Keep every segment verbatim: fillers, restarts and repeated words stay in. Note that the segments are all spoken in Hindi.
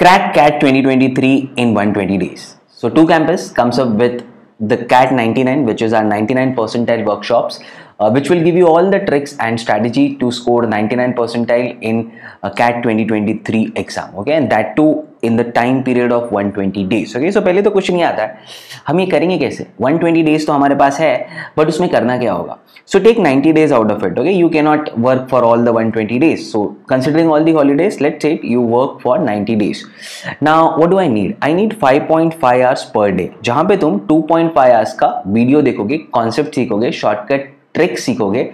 Crack C A T twenty twenty-three in one hundred twenty days. So two campus comes up with the C A T ninety-nine, which is our ninety-nine percentile workshops, uh, which will give you all the tricks and strategy to score ninety-nine percentile in a C A T twenty twenty-three exam. Okay, and that too in the time period of one hundred twenty days. Okay, so पहले तो कुछ नहीं आता है, हम ये करेंगे कैसे? one hundred twenty days तो हमारे पास है, but उसमें करना क्या होगा? So take ninety days out of it. Okay, you cannot work for all the one hundred twenty days. So considering all the holidays, let's say you work for ninety days. Now what do I need? I need five point five hours per day. जहाँ पे तुम two point five hours का वीडियो देखोगे, कॉन्सेप्ट सीखोगे, शॉर्टकट ट्रिक सीखोगे,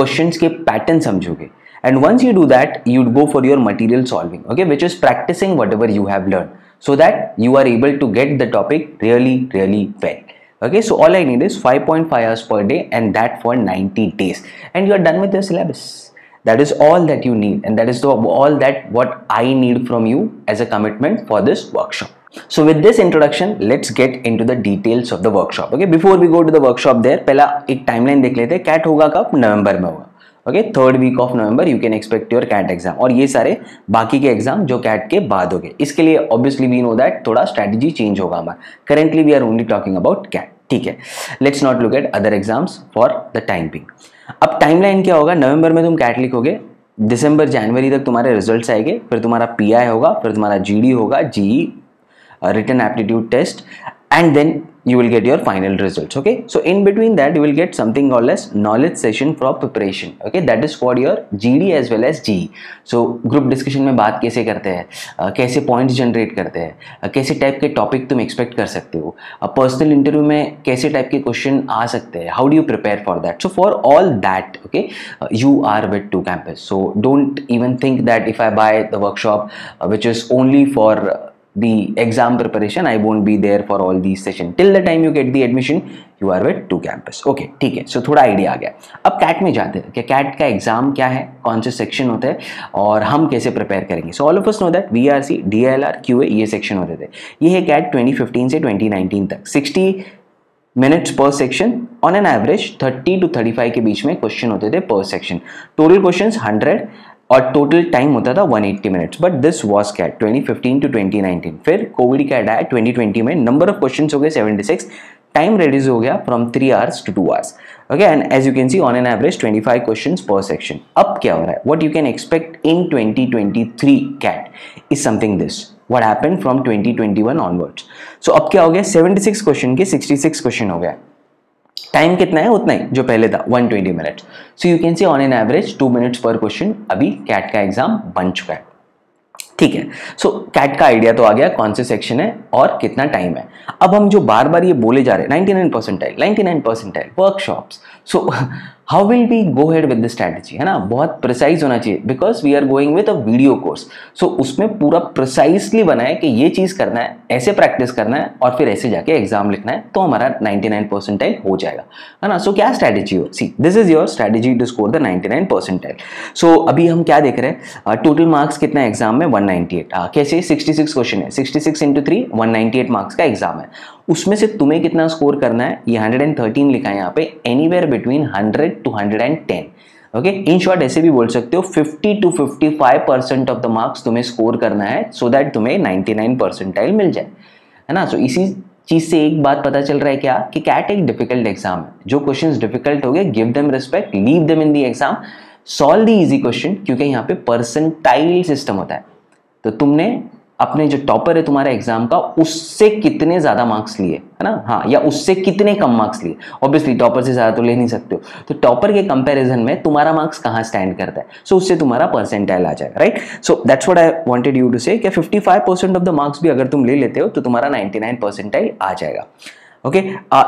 क्वेश्चंस के पैटर्न समझोगे. And once you do that, you'd go for your material solving, okay, which is practicing whatever you have learned so that you are able to get the topic really, really well. Okay, so all I need is five point five hours per day and that for ninety days. And you are done with your syllabus. That is all that you need. And that is the, all that what I need from you as a commitment for this workshop. So with this introduction, let's get into the details of the workshop. Okay, before we go to the workshop there, पहला एक timeline देख लेते हैं. C A T होगा कब? नवंबर में होगा. Okay, third week of November you can expect your C A T exam और ये सारे बाकी के एग्जाम जो C A T के बाद हो गए. इसके लिए ऑब्वियसली वी नो दैट थोड़ा स्ट्रैटेजी चेंज होगा हमारा. Currently we are only talking about C A T. ठीक है, let's not look at other exams for the time being. अब टाइमलाइन क्या होगा? नवंबर में तुम C A T लिखोगे, दिसंबर जनवरी तक तुम्हारे रिजल्ट आएंगे, फिर तुम्हारा पी आई होगा, फिर तुम्हारा जी डी होगा, GE written aptitude test, and then you will get your final results. Okay, so in between that you will get something or less knowledge session for preparation. Okay, that is for your G D as well as G E. So group discussion में बात कैसे करते हैं, uh, कैसे points generate करते हैं, uh, कैसे type के topic तुम expect कर सकते हो, uh, personal interview में कैसे type के question आ सकते हैं, how do you prepare for that. So for all that, okay, uh, you are with two campus. So don't even think that if I buy the workshop uh, which is only for uh, the exam preparation, I won't be there for all these sessions. Till the time you get the admission, you are with two campus. Okay, ठीक है, so थोड़ा idea आ गया. अब C A T में जाते हैं कि C A T का exam क्या है, कौन से section होते हैं और हम कैसे prepare करेंगे. So all of us know that V R C, D L R, Q A ये section होते थे. ये है C A T twenty fifteen से twenty nineteen तक. sixty minutes per section, on an average thirty to thirty-five के बीच में question होते थे per section. Total questions one hundred और टोटल टाइम होता था one hundred eighty minutes. But this was C A T twenty fifteen to twenty nineteen. फिर कोविड C A T आया twenty twenty में, नंबर ऑफ क्वेश्चंस हो गए seventy-six, टाइम रेड्यूस हो गया from three hours to two hours. Okay, and as you can see on an average twenty-five questions पर सेक्शन. अब क्या हो रहा है? What you can expect in twenty twenty-three C A T is something this. What happened from twenty twenty-one onwards. So अब क्या हो गया? seventy-six क्वेश्चन के sixty-six क्वेश्चन हो गया. टाइम कितना है? उतना ही जो पहले था, one hundred twenty minutes. So you can see on an average two minutes पर क्वेश्चन अभी C A T का एग्जाम बन चुका है. ठीक है, so so, C A T का आइडिया तो आ गया, कौन से सेक्शन है और कितना टाइम है. अब हम जो बार बार ये बोले जा रहे हैं ninety-nine percentile, ninety-nine percentile workshops, so how will we go head with the strategy, है ना? बहुत प्रिसाइज होना चाहिए because we are going with a video course. So उसमें पूरा प्रिसाइसली बना है कि ये चीज़ करना है, ऐसे प्रैक्टिस करना है और फिर ऐसे जाके एग्जाम लिखना है, तो हमारा ninety-nine percentile हो जाएगा, है ना? सो so, क्या स्ट्रैटेजी हो? See, this is your strategy to score the ninety-nine percentile. So अभी हम क्या देख रहे हैं? टोटल uh, मार्क्स कितना एग्जाम में? one ninety-eight. uh, कैसे? sixty-six क्वेश्चन है, sixty-six into three one ninety-eight marks का एग्जाम है. उसमें से तुम्हें कितना स्कोर करना है? ये one hundred thirteen लिखा है यहाँ पे, anywhere between one hundred to one hundred ten. Okay, in short ऐसे भी बोल सकते हो fifty to fifty-five percent of the marks तुम्हें स्कोर करना है सो so दैट तुम्हें ninety-nine परसेंटाइल मिल जाए, है ना? सो so इसी चीज से एक बात पता चल रहा है क्या कि C A T एक डिफिकल्ट एग्जाम है. जो क्वेश्चंस डिफिकल्ट हो गए, give them respect, leave them in the exam, solve the easy question, क्योंकि यहाँ पे परसेंटाइल सिस्टम होता है. तो तुमने अपने जो टॉपर है तुम्हारा एग्जाम का, उससे कितने ज्यादा मार्क्स लिए, है ना? हाँ, या उससे कितने कम मार्क्स लिए. ऑब्वियसली टॉपर से ज्यादा तो ले नहीं सकते हो, तो टॉपर के कंपैरिजन में तुम्हारा मार्क्स कहाँ स्टैंड करता है, सो so, उससे तुम्हारा परसेंटाइल आ जाएगा, right? So that's what I wanted you to say. Fifty five percent of the marks भी अगर तुम ले लेते हो तो तुम्हारा नाइन्टी नाइन परसेंटाइल आ जाएगा. Okay,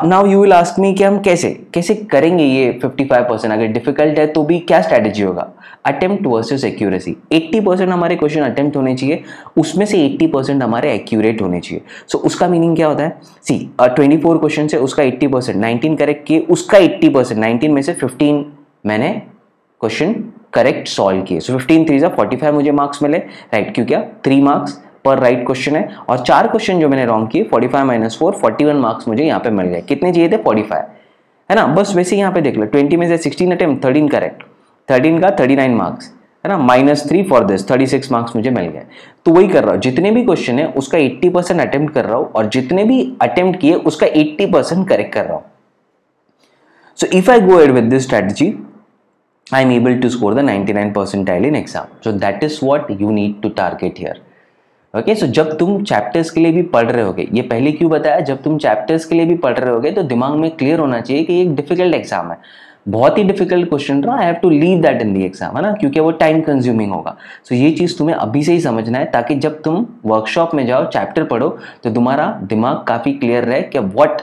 now you will ask me कि हम कैसे कैसे करेंगे ये fifty-five परसेंट. अगर डिफिकल्ट है तो भी क्या स्ट्रैटेजी होगा? Attempt versus accuracy. eighty percent हमारे क्वेश्चन अटेम्प्ट होने चाहिए, उसमें से eighty परसेंट हमारे एक्यूरेट होने चाहिए. सो so, उसका मीनिंग क्या होता है? सी, twenty-four क्वेश्चन से उसका eighty परसेंट, nineteen करेक्ट किए, उसका eighty परसेंट, nineteen में से fifteen मैंने क्वेश्चन करेक्ट सॉल्व किए. सो fifteen threes are forty-five मुझे मार्क्स मिले, राइट? क्यों क्या three मार्क्स पर राइट right क्वेश्चन है. और चार क्वेश्चन जो मैंने रॉन्ग किए, forty-five minus four, forty-one marks मुझे यहाँ पे मिल गए. कितने चाहिए थे? forty-five, है ना? बस वैसे यहाँ पे देख लो, twenty में से sixteen attempt, thirteen correct, thirteen का thirty-nine मार्क्स, है ना, minus three for this, thirty six marks मुझे मिल गए। तो वही कर रहा हूँ, जितने भी क्वेश्चन है उसका एट्टी परसेंट अटेम्प्ट कर रहा हूँ और जितने भी अटेम्प्ट किए उसका एट्टी परसेंट करेक्ट कर रहा हूँ। So if I go ahead with this strategy I am able to score the ninety-nine percentile in exam. So that is what you need to target here. Okay, so जब तुम चैप्टर्स के लिए भी पढ़ रहे होगे, ये पहले क्यों बताया, जब तुम चैप्टर्स के लिए भी पढ़ रहे होगे तो दिमाग में क्लियर होना चाहिए कि ये डिफिकल्ट एग्जाम है, बहुत ही डिफिकल्ट क्वेश्चन रहा, I have to leave that in the exam, है ना, क्योंकि वो टाइम कंज्यूमिंग होगा। सो so, ये चीज़ तुम्हें अभी से ही समझना है ताकि जब तुम वर्कशॉप में जाओ, चैप्टर पढ़ो, तो तुम्हारा दिमाग काफ़ी क्लियर रहे कि what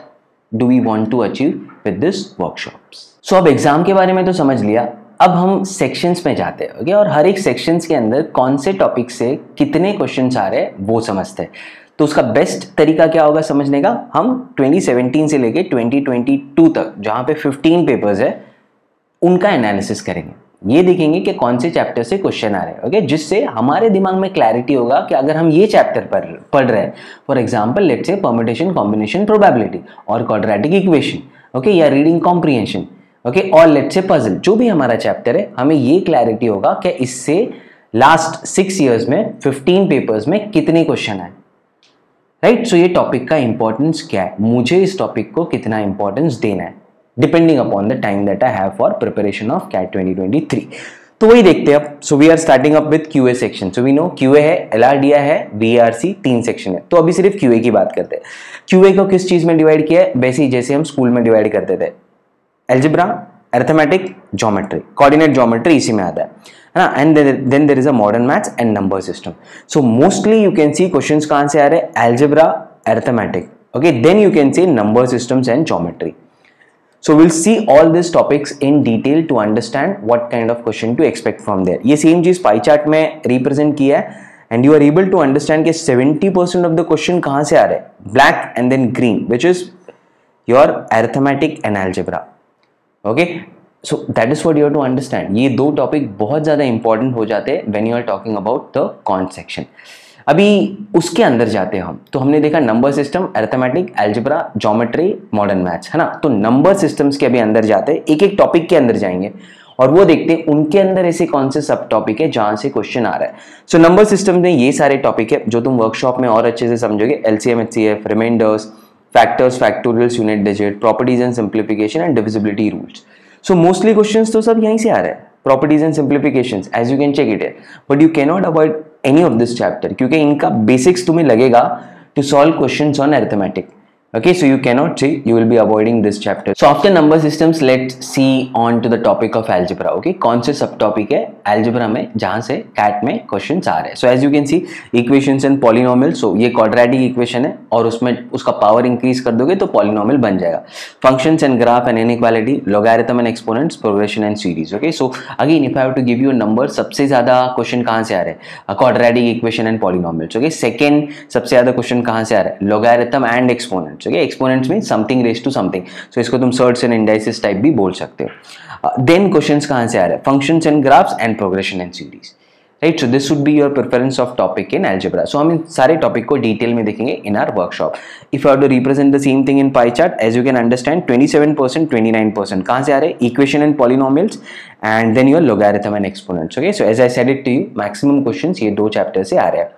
do we want to achieve with this workshops. So अब एग्जाम के बारे में तो समझ लिया, अब हम सेक्शंस में जाते हैं, ओके, और हर एक सेक्शंस के अंदर कौन से टॉपिक से कितने क्वेश्चंस आ रहे हैं वो समझते हैं। तो उसका बेस्ट तरीका क्या होगा समझने का, हम ट्वेंटी सेवनटीन से लेके ट्वेंटी ट्वेंटी टू तक जहाँ पे फिफ्टीन पेपर्स है उनका एनालिसिस करेंगे। ये देखेंगे कि कौन से चैप्टर से क्वेश्चन आ रहे हैं, ओके, जिससे हमारे दिमाग में क्लैरिटी होगा कि अगर हम ये चैप्टर पढ़ पढ़ रहे हैं, for example let's say permutation combination probability और क्वाड्रेटिक इक्वेशन, ओके, या रीडिंग कॉम्प्रीहेंशन, ओके, और लेट्स से पजल, जो भी हमारा चैप्टर है, हमें ये क्लैरिटी होगा कि इससे लास्ट सिक्स इयर्स में फिफ्टीन पेपर्स में कितने क्वेश्चन आए, राइट। सो ये टॉपिक का इंपॉर्टेंस क्या है, मुझे इस टॉपिक को कितना इंपॉर्टेंस देना है, depending upon the time that I have for preparation of CAT twenty twenty three. तो वही देखते हैं अब। So we are starting up with QA section. So we know QA है, एलआरडीआई है, वीआरसी, तीन सेक्शन है। तो अभी सिर्फ क्यूए की बात करते हैं। क्यूए को किस चीज में डिवाइड किया है, वैसे ही जैसे हम स्कूल में डिवाइड करते थे, algebra, arithmetic, geometry, coordinate geometry इसी में आता है, है ना, and then there is a modern maths and number system. So mostly you can see questions कहां से आ रहे हैं, algebra, arithmetic, okay, then you can see number systems and geometry. So will see all this topics in detail to understand what kind of question to expect from there. ये सेम चीज पाई चार्ट में रिप्रेजेंट किया है and you are able to understand कि seventy percent of the question कहां से आ रहे हैं, black and then green, which is your arithmetic and algebra, okay. So that is what you have to understand. ये दो टॉपिक बहुत ज़्यादा इंपॉर्टेंट हो जाते हैं when you are talking about the quant section. अभी उसके अंदर जाते हैं हम। तो हमने देखा number system, arithmetic, algebra, geometry, modern maths, है ना। तो नंबर सिस्टम्स के अभी अंदर जाते हैं, एक एक टॉपिक के अंदर जाएंगे और वो देखते हैं उनके अंदर ऐसे कौन से सब टॉपिक है जहाँ से क्वेश्चन आ रहा है। सो नंबर सिस्टम में ये सारे टॉपिक है जो तुम वर्कशॉप में और अच्छे से समझोगे, LCM, HCF, remainders, factors, factorials, unit digit, properties and simplification and divisibility rules. So mostly questions तो सब यहीं से आ रहे हैं, properties and simplifications, as you can check it है, but you can not avoid any of this chapter क्योंकि इनका बेसिक्स तुम्हें लगेगा to solve questions on arithmetic, okay. So you can not say you will be avoiding this chapter. So after number systems let see on to the topic of algebra, okay, कौन से सब टॉपिक है एल्जेब्रा में जहाँ से कैट में क्वेश्चंस आ रहे हैं। So as you can see equations and polynomial, so ये क्वाड्रेटिक इक्वेशन है और उसमें उसका पावर इंक्रीज कर दोगे तो पॉलिनोमियल बन जाएगा। Functions and graph and inequality, logarithm and exponents, progression and series, okay. So again if I have to give you number, सबसे ज्यादा क्वेश्चन कहाँ से आ रहे हैं, quadratic equation and polynomials, okay. Second सबसे ज्यादा क्वेश्चन कहाँ से आ रहे हैं, लोगारिथम एंड एक्सपोनेंट्स, एक्सपोनेंट्स में something raise to something, so इसको तुम सर्ट्स एंड इंडाइसेस टाइप भी बोल सकते हो। देन क्वेश्चंस कहां से आ रहे हैं, functions and graphs and progression and series, right. So this should be your preference of topic in algebra. So हम इन सारे टॉपिक को डिटेल में देखेंगे in our workshop. If you have to represent the same thing in pie chart, as you can understand twenty seven percent, twenty nine percent कहां से आ रहे हैं, equation and polynomials and then your logarithm and exponents, okay. So as I said it to you, maximum questions ये दो चैप्टर से आ रहे हैं,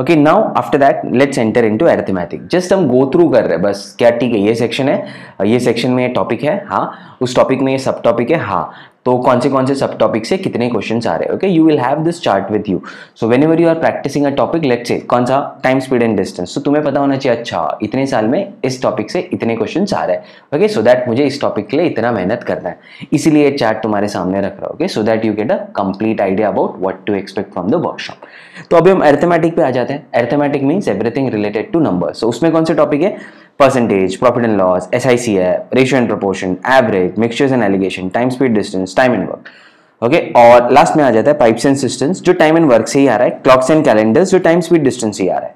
okay. Now after that let's enter into arithmetic. Just हम गो थ्रू कर रहे हैं बस, क्या ठीक है, ये सेक्शन है, ये सेक्शन में ये टॉपिक है, हाँ, उस टॉपिक में ये सब टॉपिक है, हाँ, तो कौन से कौन से सब टॉपिक से कितने क्वेश्चंस आ रहे हैं, okay. You will have this chart with you. So whenever you are practicing a topic, let's say कौन सा, टाइम, स्पीड एंड डिस्टेंस, तो तुम्हें पता होना चाहिए अच्छा इतने साल में इस टॉपिक से इतने क्वेश्चंस आ रहे हैं, ओके। सो दैट मुझे इस टॉपिक के लिए इतना मेहनत करना है, इसीलिए चार्ट तुम्हारे सामने रख रहा हूँ, okay, so that you get a complete idea about what to expect from the workshop. तो अभी हम अरिथमेटिक पे आ जाते हैं। Arithmetic means everything related to number. So उसमें कौन से टॉपिक है, percentage, profit and loss, S I C है, ratio and proportion, average, mixtures and alligation, time, speed, distance, time and work, okay. और लास्ट में आ जाता है पाइप्स एंड सिस्टम्स, जो टाइम एंड वर्क से ही आ रहा है, क्लॉक्स एंड कैलेंडर्स, जो टाइम, स्पीड, डिस्टेंस ही आ रहा है।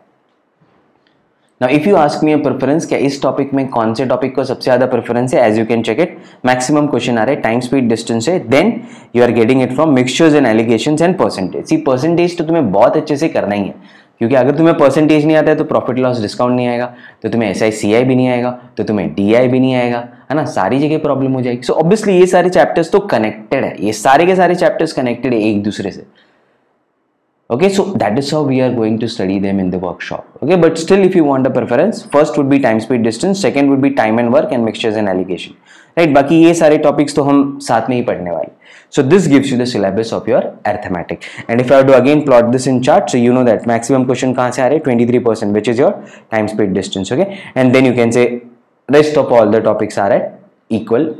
Now if you ask me a preference, क्या इस टॉपिक में कौन से टॉपिक को सबसे ज्यादा प्रेफरेंस है, as you can check it, maximum question आ रहे हैं टाइम, स्पीड, डिस्टेंस है, then you are getting it from mixtures and alligation and percentage. See percentage तो तुम्हें बहुत अच्छे से करना ही है क्योंकि अगर तुम्हें परसेंटेज नहीं आता है तो प्रॉफिट लॉस डिस्काउंट नहीं आएगा, तो तुम्हें एस आई सी आई भी नहीं आएगा, तो तुम्हें डी आई भी नहीं आएगा, है ना, सारी जगह प्रॉब्लम हो जाएगी। सो ऑब्वियसली ये सारे चैप्टर्स तो कनेक्टेड है, ये सारे के सारे चैप्टर्स कनेक्टेड है एक दूसरे से। Okay, so that is how we are going to study them in the workshop. Okay, but still if you want a preference, first would be time, speed, distance, second would be time and work and mixtures and allocation. Right, बाकी ये सारे topics तो हम साथ में ही पढ़ने वाले। So this gives you the syllabus of your arithmetic. And if I do again plot this in chart, so you know that maximum question कहाँ से आ रहे हैं, twenty-three percent, which is your time, speed, distance. Okay, and then you can say rest of all the topics are at equal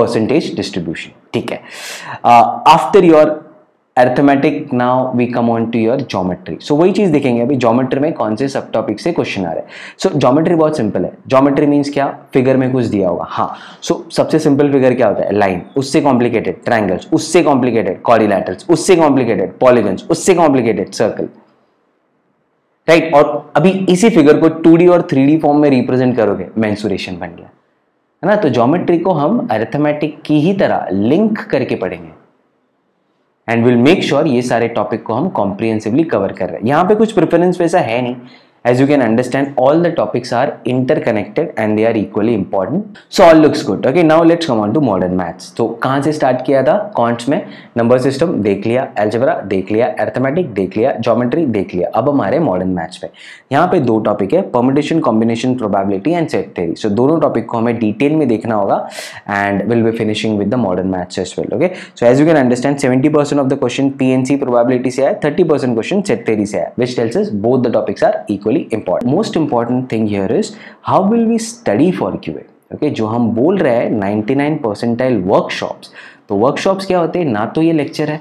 percentage distribution. ठीक है? Uh, after your arithmetic now we come on to your geometry. So वही चीज देखेंगे अभी, ज्योमेट्री में कौन से सब टॉपिक से क्वेश्चन आ रहे हैं। सो ज्योमेट्री बहुत सिंपल है। ज्योमेट्री मीन्स क्या, फिगर में कुछ दिया होगा, हाँ। सो so, सबसे सिंपल फिगर क्या होता है, लाइन, उससे कॉम्प्लिकेटेड ट्रायंगल्स, उससे कॉम्प्लिकेटेड क्वाड्रिलेटरल्स, उससे कॉम्प्लिकेटेड पॉलीगन्स, उससे कॉम्प्लिकेटेड सर्कल, राइट। और अभी इसी फिगर को टू डी और थ्री डी फॉर्म में रिप्रेजेंट करोगे, मेंसुरेशन बन गया, है ना। तो ज्योमेट्री को हम अरिथमेटिक की ही तरह लिंक करके पढ़ेंगे एंड विल मेक श्योर ये सारे टॉपिक को हम कॉम्प्रिहेंसिवली कवर कर रहे हैं। यहाँ पे कुछ प्रेफरेंस वैसा है नहीं, as you can understand all the topics are interconnected and they are equally important. So all looks good. Okay, now let's come on to modern maths. तो कहाँ से स्टार्ट किया था, कॉन्ट्स में, नंबर सिस्टम देख लिया, एल्जेब्रा देख लिया, अरिथमेटिक देख लिया, ज्योमेट्री देख लिया। अब हमारे मॉडर्न मैथ्स पे यहाँ पे दो टॉपिक है, permutation, combination, probability and set theory. So दोनों टॉपिक को हमें डिटेल में देखना होगा and will be finishing with the modern maths as well. Okay, so as you can understand seventy percent of the question PNC probability से आया, thirty percent question set theory से आया, which tells us both the topics are equal important. Most important thing here is how will we study for Q A. Okay, जो हम बोल रहे हैं ninety-nine percentile workshops, तो workshops क्या होते हैं, ना तो ये lecture है,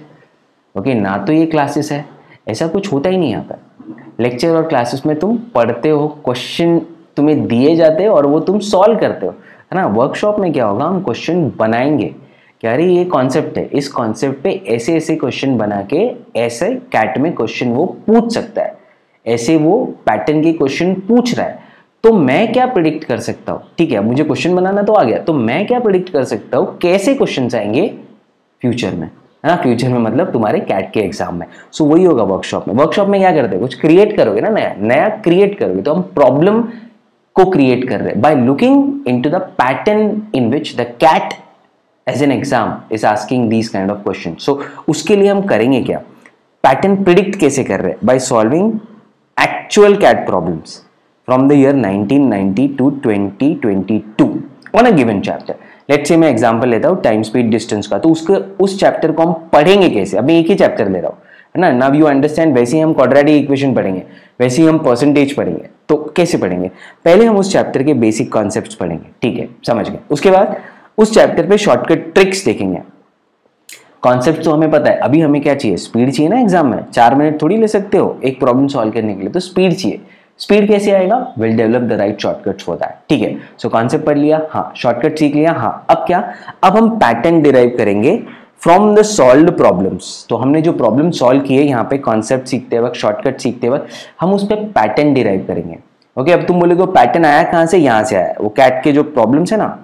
okay, ना तो ये classes है, ऐसा कुछ होता ही नहीं। यहाँ पर lecture और classes में तुम पढ़ते हो, question तुम्हें दिए जाते हो और वो तुम solve करते हो, है ना। workshop में क्या होगा, हम question बनाएंगे कि अरे ये कॉन्सेप्ट है, इस कॉन्सेप्ट पे ऐसे ऐसे क्वेश्चन बना के ऐसे कैट में क्वेश्चन वो पूछ सकता है, ऐसे वो पैटर्न के क्वेश्चन पूछ रहा है, तो मैं क्या प्रिडिक्ट कर सकता हूँ। ठीक है, मुझे क्वेश्चन बनाना तो आ गया, तो मैं क्या प्रिडिक्ट कर सकता हूँ, कैसे क्वेश्चंस आएंगे फ्यूचर में, है ना। फ्यूचर में मतलब तुम्हारे कैट के एग्जाम में। सो वही होगा वर्कशॉप में। वर्कशॉप में क्या करते हैं, कुछ क्रिएट करोगे ना, नया नया क्रिएट करोगे। तो हम प्रॉब्लम को क्रिएट कर रहे हैं by looking into the pattern in which the CAT as an exam is asking these kind of question. So उसके लिए हम करेंगे क्या, पैटर्न प्रिडिक्ट कैसे कर रहे हैं, by solving actual C A T problems from the year nineteen ninety to twenty twenty-two on a given chapter. Let's say मैं एग्जाम्पल लेता हूँ टाइम स्पीड डिस्टेंस का, तो उसके उस चैप्टर को हम पढ़ेंगे कैसे। अभी एक ही चैप्टर ले रहा हूँ, है ना। नाउ यू अंडरस्टैंड, वैसे ही हम क्वाड्रेटिक इक्वेशन पढ़ेंगे, वैसे ही हम परसेंटेज पढ़ेंगे, तो कैसे पढ़ेंगे, पहले हम उस चैप्टर के बेसिक कॉन्सेप्ट्स पढ़ेंगे, ठीक है, समझ गए। उसके बाद उस चैप्टर पे शॉर्टकट ट्रिक्स देखेंगे। कॉन्सेप्ट तो हमें पता है, अभी हमें क्या चाहिए, स्पीड चाहिए ना। एग्जाम में चार मिनट थोड़ी ले सकते हो एक प्रॉब्लम सॉल्व करने के लिए, तो स्पीड चाहिए। स्पीड कैसे आएगा, will develop the right shortcuts for that, ठीक है। सो कॉन्सेप्ट पढ़ लिया, हाँ, शॉर्टकट सीख लिया, हाँ। अब क्या, अब हम पैटर्न डिराइव करेंगे फ्रॉम द सॉल्व्ड प्रॉब्लम्स। तो हमने जो प्रॉब्लम सॉल्व किए, यहाँ पे कॉन्सेप्ट सीखते वक्त, शॉर्टकट सीखते वक्त, हम उस पर पैटर्न डिराइव करेंगे। ओके, अब तुम बोलेगे पैटर्न आया कहाँ से, यहाँ से आया। वो कैट के जो प्रॉब्लम्स है ना,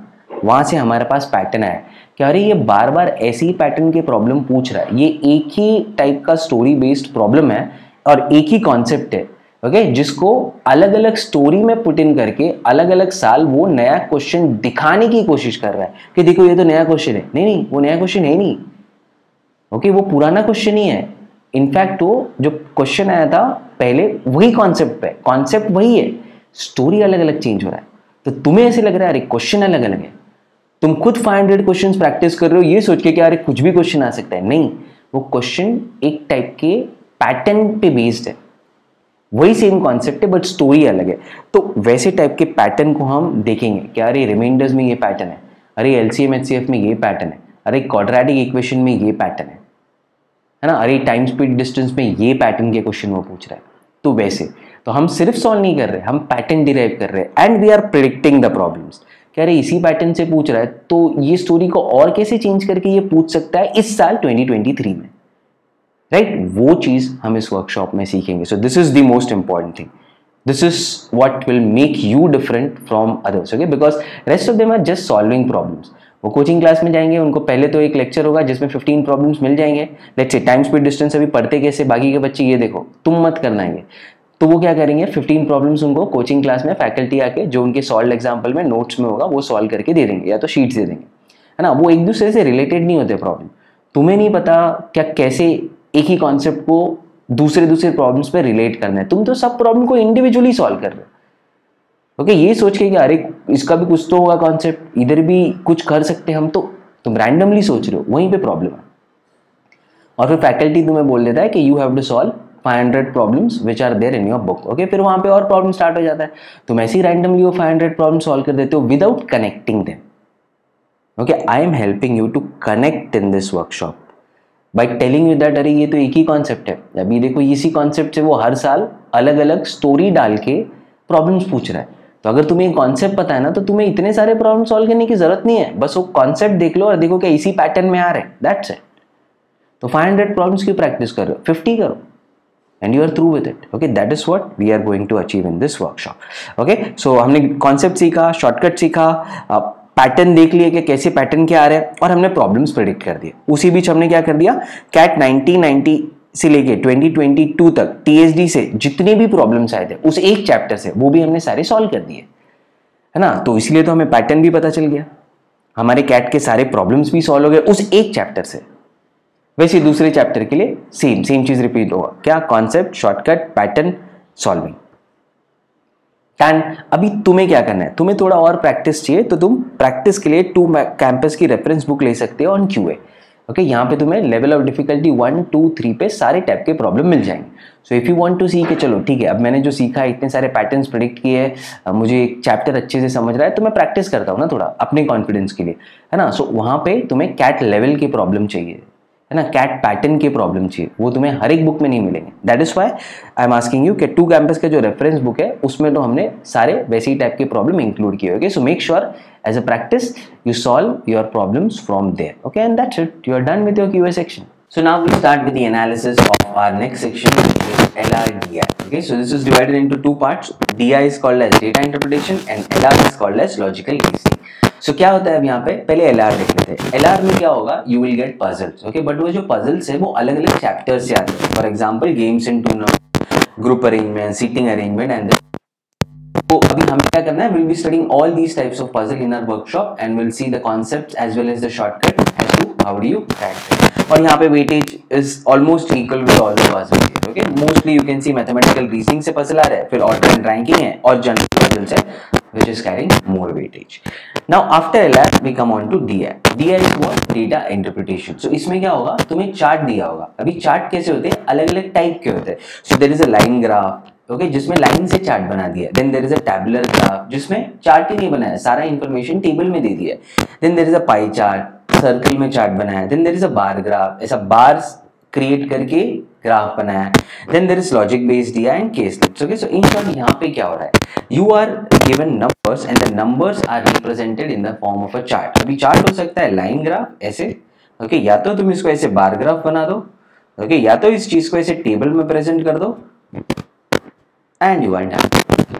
वहाँ से हमारे पास पैटर्न आया कि अरे ये बार बार ऐसे ही पैटर्न के प्रॉब्लम पूछ रहा है, ये एक ही टाइप का स्टोरी बेस्ड प्रॉब्लम है और एक ही कॉन्सेप्ट है। ओके, जिसको अलग अलग स्टोरी में पुट इन करके अलग अलग साल वो नया क्वेश्चन दिखाने की कोशिश कर रहा है कि देखो ये तो नया क्वेश्चन है। नहीं नहीं, वो नया क्वेश्चन है नहीं। ओके, वो पुराना क्वेश्चन ही है। इनफैक्ट वो जो क्वेश्चन आया था पहले, वही कॉन्सेप्ट है, कॉन्सेप्ट वही है, स्टोरी अलग अलग चेंज हो रहा है। तो तुम्हें ऐसे लग रहा है अरे क्वेश्चन अलग अलग है, तुम खुद पाँच सौ क्वेश्चंस प्रैक्टिस कर रहे हो ये सोच के कि अरे कुछ भी क्वेश्चन आ सकता है। नहीं, वो क्वेश्चन एक टाइप के पैटर्न पे बेस्ड है, वही सेम कॉन्सेप्ट है बट स्टोरी अलग है। तो वैसे टाइप के पैटर्न को हम देखेंगे कि अरे रिमाइंडर्स में ये पैटर्न है, अरे एलसीएम एचसीएफ में ये पैटर्न है, अरे क्वाड्रेटिक इक्वेशन में ये पैटर्न है, है ना, अरे टाइम स्पीड डिस्टेंस में ये पैटर्न के क्वेश्चन वो पूछ रहा है। तो वैसे तो हम सिर्फ सॉल्व नहीं कर रहे, हम पैटर्न डिराइव कर रहे हैं and we are predicting the problems. कह रहे इसी पैटर्न से पूछ रहा है, तो ये स्टोरी को और कैसे चेंज करके ये पूछ सकता है इस साल ट्वेंटी ट्वेंटी थ्री में, राइट right? वो चीज हम इस वर्कशॉप में सीखेंगे। So this is the most important thing, this is what will make you different from others. Okay, because rest of them are just solving problems. वो कोचिंग क्लास में जाएंगे, उनको पहले तो एक लेक्चर होगा जिसमें फिफ्टीन प्रॉब्लम्स मिल जाएंगे। Let's say time speed distance अभी पढ़ते कैसे, बाकी के बच्चे ये देखो तुम मत करना है, तो वो क्या करेंगे फिफ्टीन प्रॉब्लम्स उनको कोचिंग क्लास में फैकल्टी आके जो उनके सॉल्व एग्जाम्पल में नोट्स में होगा वो सॉल्व करके दे देंगे या तो शीट्स दे देंगे, है ना। वो एक दूसरे से रिलेटेड नहीं होते प्रॉब्लम, तुम्हें नहीं पता क्या कैसे एक ही कॉन्सेप्ट को दूसरे दूसरे प्रॉब्लम्स पे रिलेट करना है, तुम तो सब प्रॉब्लम को इंडिविजुअली सॉल्व कर रहे हो। ओके, ये सोच के कि अरे इसका भी कुछ तो होगा कॉन्सेप्ट, इधर भी कुछ कर सकते हम, तो तुम रैंडमली सोच रहे हो, वहीं पे प्रॉब्लम है। और फिर फैकल्टी तुम्हें बोल देता है कि you have to solve five hundred problems which are there in your book. Okay, फिर वहाँ पे और प्रॉब्लम स्टार्ट हो जाता है, तुम ऐसे ही रैंडमली वो फाइव हंड्रेड प्रॉब्लम सॉल्व कर देते हो without connecting them. Okay, I am helping you to connect in this workshop by telling you that अरे ये तो एक ही कॉन्सेप्ट है। अभी देखो इसी कॉन्सेप्ट से वो हर साल अलग अलग स्टोरी डाल के प्रॉब्लम्स पूछ रहा है, तो अगर तुम्हें कॉन्सेप्ट पता है ना तो तुम्हें इतने सारे प्रॉब्लम सॉल्व करने की जरूरत नहीं है, बस वो कॉन्सेप्ट देख लो और देखो क्या इसी पैटर्न में आ रहे हैं, दैट्स इट। तो फाइव हंड्रेड प्रॉब्लम्स की प्रैक्टिस कर रहे हो, फिफ्टी करो and you are through with it. Okay, that is what we are going to achieve in this workshop. Okay, so हमने कॉन्सेप्ट सीखा, शॉर्टकट सीखा, पैटर्न देख लिए कि कैसे पैटर्न क्या आ रहे हैं, और हमने प्रॉब्लम्स प्रेडिक्ट कर दिए। उसी बीच हमने क्या कर दिया, कैट नाइनटीन नाइंटी से लेके ट्वेंटी ट्वेंटी टू तक टीएसडी से जितने भी प्रॉब्लम्स आए थे उस एक चैप्टर से, वो भी हमने सारे सॉल्व कर दिए, है ना। तो इसलिए तो हमें पैटर्न भी पता चल गया, हमारे कैट के सारे प्रॉब्लम्स भी सॉल्व हो गए उस एक चैप्टर से। वैसे दूसरे चैप्टर के लिए सेम सेम चीज रिपीट होगा, क्या concept, shortcut, pattern solving. And अभी तुम्हें क्या करना है, तुम्हें थोड़ा और प्रैक्टिस चाहिए, तो तुम प्रैक्टिस के लिए टू कैंपस की रेफरेंस बुक ले सकते हो ऑन क्यूए। ओके, यहाँ पे तुम्हें level of difficulty one two three पे सारे टाइप के प्रॉब्लम मिल जाएंगे। So if you want to see के चलो ठीक है अब मैंने जो सीखा है, इतने सारे पैटर्न्स प्रेडिक्ट किए हैं, मुझे एक चैप्टर अच्छे से समझ रहा है, तो मैं प्रैक्टिस करता हूँ ना थोड़ा अपने कॉन्फिडेंस के लिए, है ना। सो so, वहाँ पे तुम्हें कैट लेवल के प्रॉब्लम चाहिए, है ना, कैट पैटर्न के प्रॉब्लम चाहिए, वो तुम्हें हर एक बुक में नहीं मिलेंगे। That is why I am asking you कि टू कैंपस का जो रेफरेंस बुक है उसमें तो हमने सारे वैसे ही टाइप के प्रॉब्लम इंक्लूड किए होंगे। So make sure as a practice you solve your problems from there. Okay, and that's it, you are done with your QA section. So now we start with the analysis of our next section, L R D I. Okay, so this is divided into two parts. D I is called as data interpretation and L R is called as logical reasoning. So क्या होता है अब यहाँ पे, पहले L R देख लेते हैं। L R में क्या होगा, you will get puzzles. Okay, but वो जो puzzles है वो अलग अलग chapters से आते हैं। For example, games in two numbers, group arrangement, seating arrangement and then. तो अभी हमें क्या करना है, we'll be studying all these types of puzzle in our workshop and we'll see the concepts as well as the shortcut as to how do you crack it. और यहाँ पे weightage is almost equal with all the puzzles. Okay, mostly you can see mathematical reasoning से पजल आ रहा है, फिर ऑर्डर एंड रैंकिंग है और जनरल पजल्स है which is carrying more weightage. Now after L R we come on to D I. D I is what, data interpretation. So इसमें क्या होगा, तुम्हें चार्ट दिया होगा। अभी चार्ट कैसे होते हैं, अलग अलग टाइप के होते हैं। So there is a line graph, okay okay, जिसमें लाइन से चार्ट बना दिया। Then there is a tabular graph जिसमें चार्ट ही नहीं बनाया, सारा इंफॉर्मेशन टेबल में दे दिया। Then there is a pie chart, circle में चार्ट बनाया। Then there is a bar graph, ऐसा बार क्रिएट करके ग्राफ बनाया। Then there is logic based D I and case studies. Okay, so in short यहाँ पे क्या हो रहा है, you are given numbers and the numbers are represented in the form of a chart. अभी चार्ट हो सकता है लाइन ग्राफ ऐसे, ओके okay, या तो तुम इसको ऐसे बार ग्राफ बना दो, ओके okay, या तो इस चीज को ऐसे टेबल में प्रेजेंट कर दो and you are done.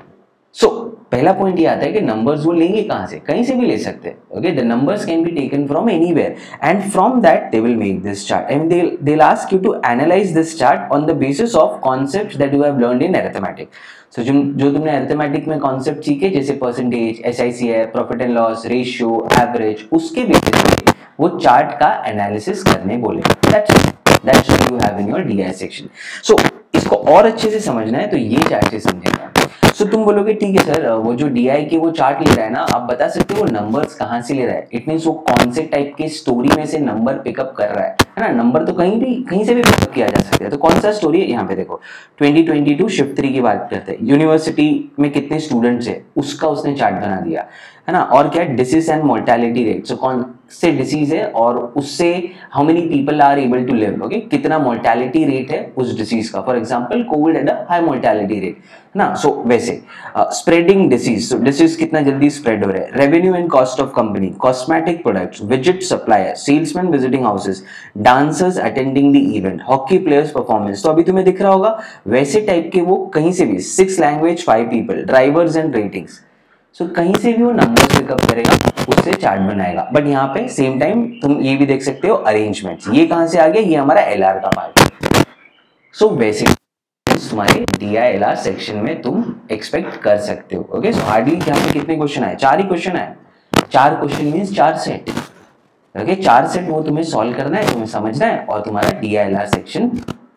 So पहला पॉइंट ये आता है कि नंबर्स वो लेंगे कहाँ से, कहीं से भी ले सकते हैं। Okay, the numbers can be taken from anywhere and from that they will make this chart and they they will ask you to analyse this chart on the basis of concepts that you have learned in arithmetic. So जो जो तुमने अरिथमेटिक में कॉन्सेप्ट सीखे जैसे percentage, S I C F, profit and loss, ratio, average, उसके बेसिस पे वो चार्ट का एनालिसिस करने बोले। That's what you have in your D I section. So, इसको और अच्छे से समझना है तो ये चार्ट से समझेंगे। So, तुम बोलोगे ठीक है सर, वो जो D I के वो चार्ट ले रहा है ना, आप बता सकते हो वो नंबर्स कहाँ से ले रहा है, इट मीन्स वो कौन से टाइप के स्टोरी में से नंबर पिकअप कर रहा है, है ना। नंबर तो कहीं भी कहीं से भी पिकअप किया जा सकता है, तो कौन सा स्टोरी है यहाँ पे देखो। Twenty twenty two shift three की बात करते हैं, यूनिवर्सिटी में कितने स्टूडेंट्स है उसका उसने चार्ट बना दिया, है ना। और क्या, disease and mortality rate, so कौन से डिसीज है और उससे how many people are able to live, okay कितना मोर्टेलिटी रेट है उस डिसीज का। For example Covid and high mortality rate, है ना। सो वैसे स्प्रेडिंग डिसीज, सो डिसीज कितना जल्दी स्प्रेड हो रहा है। Revenue and cost of company, cosmetic products, visit supplier, salesman visiting houses, dancers attending the event, hockey players performance. तो अभी तुम्हें दिख रहा होगा वैसे टाइप के वो कहीं से भी, six language, five people, drivers and ratings. So so, कहीं से भी वो नंबर पिकअप करेगा उससे चार्ट बनाएगा। बट यहाँ पे सेम टाइम तुम ये भी देख सकते हो अरेंजमेंट्स, ये कहाँ से आ गया, ये हमारा एलआर का पार्ट। सो बेसिक तुम्हारे D I L R section में तुम एक्सपेक्ट कर सकते हो। ओके, सो हार्डली यहाँ पे कितने क्वेश्चन आए, चार ही क्वेश्चन आए। चार क्वेश्चन मीन्स चार सेट। ओके, चार सेट वो तुम्हें सॉल्व करना है, तुम्हें समझना है और तुम्हारा D I L R section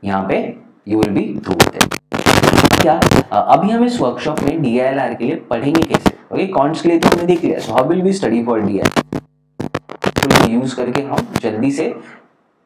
यहाँ पे you will be through it. क्या अभी हम इस वर्कशॉप में डी आई एल आर के लिए पढ़ेंगे कैसे, ओके कॉन्ट्स के लिए तो हमने देख लिया, so how will we study for D I use करके हम जल्दी से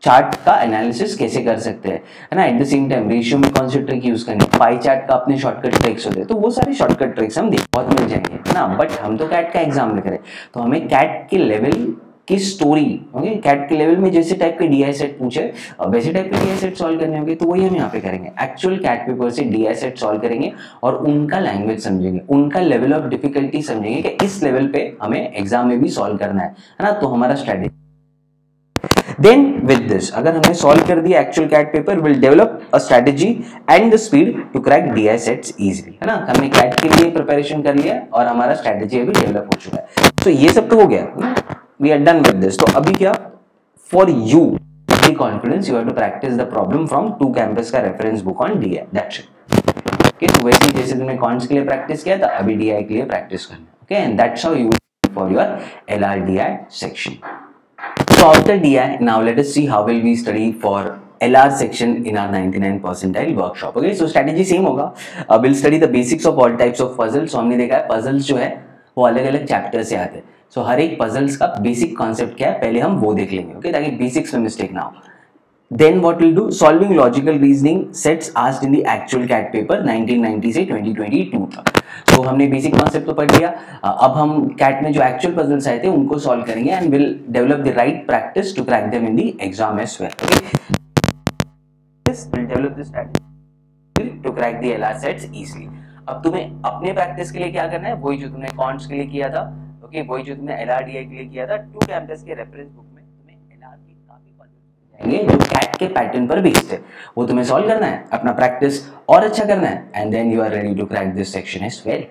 चार्ट का एनालिसिस कैसे कर सकते हैं, है ना। At the same time ratio में कौन से ट्रिक यूज करनी है, पाई चार्ट का अपने शॉर्टकट ट्रिक्स होते हैं, तो वो सारे शॉर्टकट ट्रिक्स हम देख बहुत मिल जाएंगे, है ना। बट हम तो कैट का एग्जाम लिख रहे हैं, तो हमें कैट के लेवल की स्टोरी, ओके कैट के लेवल में जैसे टाइप के डीआई सेट पूछे वैसे टाइप के डीआई सेट सॉल्व करने होंगे, तो वही हम यहाँ पे करेंगे। एक्चुअल कैट पेपर से डीआई सेट सॉल्व करेंगे और उनका लैंग्वेज समझेंगे, उनका लेवल ऑफ डिफिकल्टी समझेंगे कि इस लेवल पे हमें एग्जाम में भी सॉल्व करना है, है ना। तो हमारा स्ट्रेटेजी देन विद दिस, अगर हमने सॉल्व कर दिया actual CAT paper, will develop a strategy and the speed to crack DI sets easily, है ना। हमने कैट के लिए प्रिपरेशन कर लिया और हमारा स्ट्रेटेजी अभी डेवलप हो चुका है। तो ये सब तो हो गया, we are done with this. तो अभी क्या for you the confidence you have to practice the problem from two campus का reference book on D I. That's it. Okay, तो वैसे जैसे तुमने कॉन्ट्स के लिए प्रैक्टिस किया था अभी D I के लिए प्रैक्टिस करना, okay, and that's how you will for your L R D I section. So after D I, now let us see how will we study for L R section in our ninety-nine percentile workshop. Okay, so strategy same होगा. Uh, we'll study the basics of all types of puzzles. So हमने देखा है puzzles जो है वो अलग अलग चैप्टर से आते हैं, सो so, हर एक पजल्स का बेसिक कॉन्सेप्ट क्या है पहले हम वो देख लेंगे, ओके okay? ताकि बेसिक्स में मिस्टेक ना हो। Then what will do, solving logical reasoning sets asked in the actual CAT paper nineteen ninety से ट्वेंटी ट्वेंटी टू तक। सो so, हमने बेसिक कॉन्सेप्ट तो पढ़ लिया, अब हम कैट में जो एक्चुअल पजल्स आए थे उनको सॉल्व करेंगे and will develop the right practice to crack them in the exam as well. Okay, this will develop this practice to crack the LR sets easily. अब तुम्हें अपने प्रैक्टिस के लिए क्या करना है, वही जो तुमने कॉन्ट्स के लिए किया था, ओके okay, वही जो तुमने L R D I के लिए किया था, टू कैंपस के रेफरेंस बुक में तुम्हें L R D I के काफी पॉइंट्स मिल जाएंगे जो कैट के पैटर्न पर बेस्ड है, वो तुम्हें सॉल्व करना है, अपना प्रैक्टिस और अच्छा करना है and then you are ready to crack this section as well.